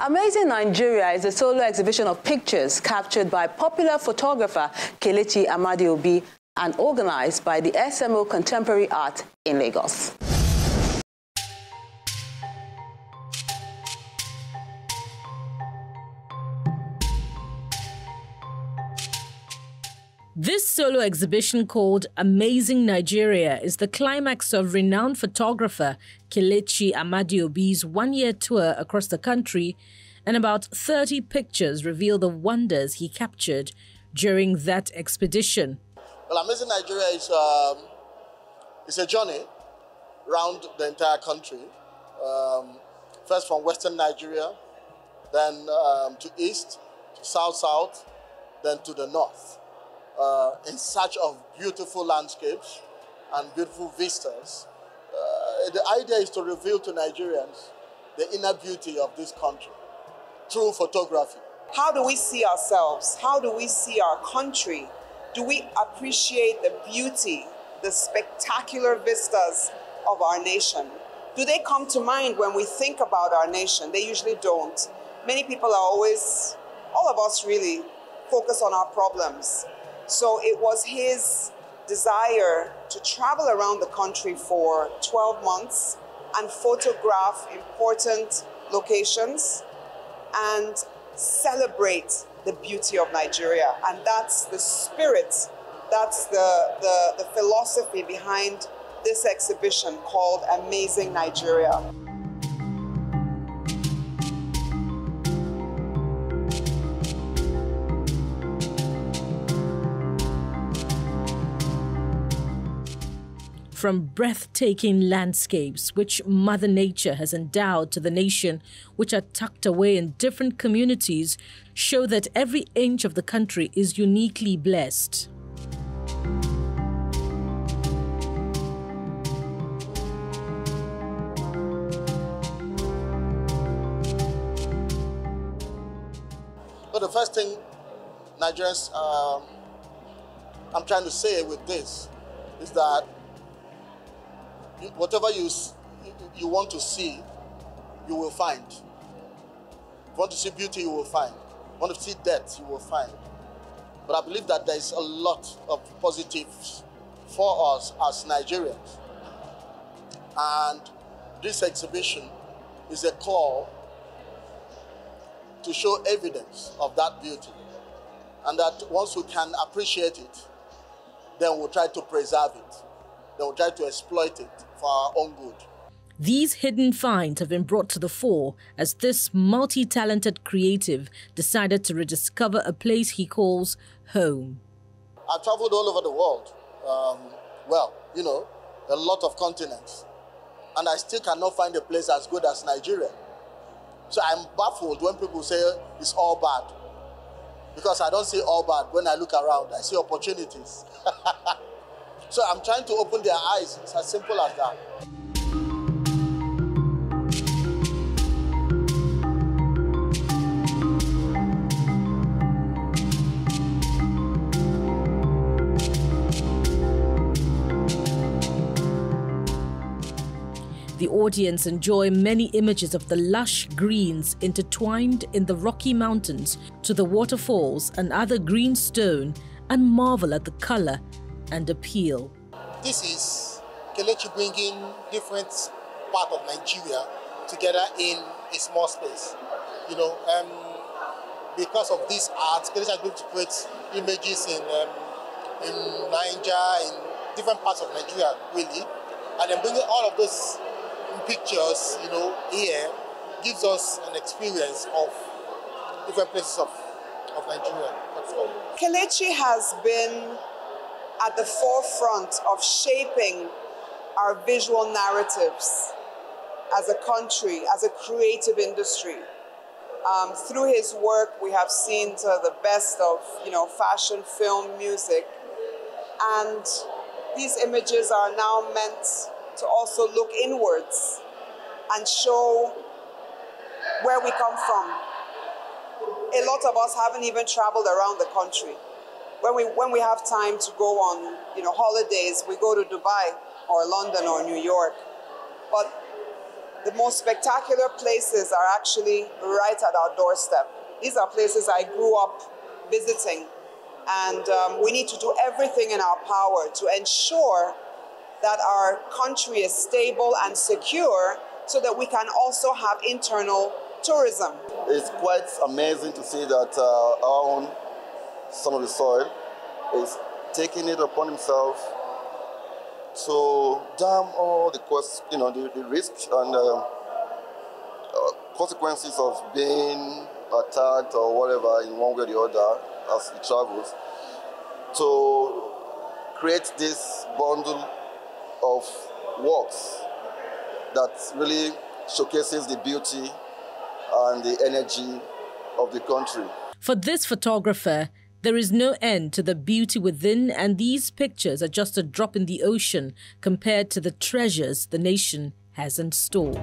Amazing Nigeria is a solo exhibition of pictures captured by popular photographer Kelechi Amadi-Obi and organized by the SMO Contemporary Art in Lagos. This solo exhibition called Amazing Nigeria is the climax of renowned photographer Kelechi Amadi-Obi's one-year tour across the country, and about 30 pictures reveal the wonders he captured during that expedition. Well, Amazing Nigeria is a journey around the entire country, first from western Nigeria, then to east, to south-south, then to the north. In search of beautiful landscapes and beautiful vistas. The idea is to reveal to Nigerians the inner beauty of this country through photography. How do we see ourselves? How do we see our country? Do we appreciate the beauty, the spectacular vistas of our nation? Do they come to mind when we think about our nation? They usually don't. Many people are always, all of us really, focus on our problems. So it was his desire to travel around the country for 12 months and photograph important locations and celebrate the beauty of Nigeria. And that's the spirit, that's the philosophy behind this exhibition called Amazing Nigeria. From breathtaking landscapes which Mother Nature has endowed to the nation, which are tucked away in different communities, show that every inch of the country is uniquely blessed. But the first thing, Nigerians, I'm trying to say with this is that whatever you want to see, you will find. If you want to see beauty, you will find. If you want to see death, you will find. But I believe that there is a lot of positives for us as Nigerians. And this exhibition is a call to show evidence of that beauty. And that once we can appreciate it, then we'll try to preserve it. They will try to exploit it for our own good. These hidden finds have been brought to the fore as this multi-talented creative decided to rediscover a place he calls home. I've traveled all over the world, well, you know, a lot of continents, and I still cannot find a place as good as Nigeria. So I'm baffled when people say it's all bad, because I don't see all bad. When I look around, I see opportunities. So I'm trying to open their eyes. It's as simple as that. The audience enjoy many images of the lush greens intertwined in the Rocky Mountains to the waterfalls and other green stone, and marvel at the color and appeal. This is Kelechi bringing different parts of Nigeria together in a small space. You know, because of this art, Kelechi has been able to create images in Niger, in different parts of Nigeria, really. And then bringing all of those pictures, you know, here gives us an experience of different places of Nigeria. That's all. Kelechi has been at the forefront of shaping our visual narratives as a country, as a creative industry. Through his work, we have seen the best of, you know, fashion, film, music, and these images are now meant to also look inwards and show where we come from. A lot of us haven't even traveled around the country. When we have time to go on, you know, holidays, we go to Dubai or London or New York. But The most spectacular places are actually right at our doorstep. These are places I grew up visiting, and we need to do everything in our power to ensure that our country is stable and secure so that we can also have internal tourism. It's quite amazing to see that our own son of the soil is taking it upon himself to damn all the costs, you know, the risks and consequences of being attacked or whatever in one way or the other as he travels, to create this bundle of works that really showcases the beauty and the energy of the country. For this photographer, there is no end to the beauty within, and these pictures are just a drop in the ocean compared to the treasures the nation has in store.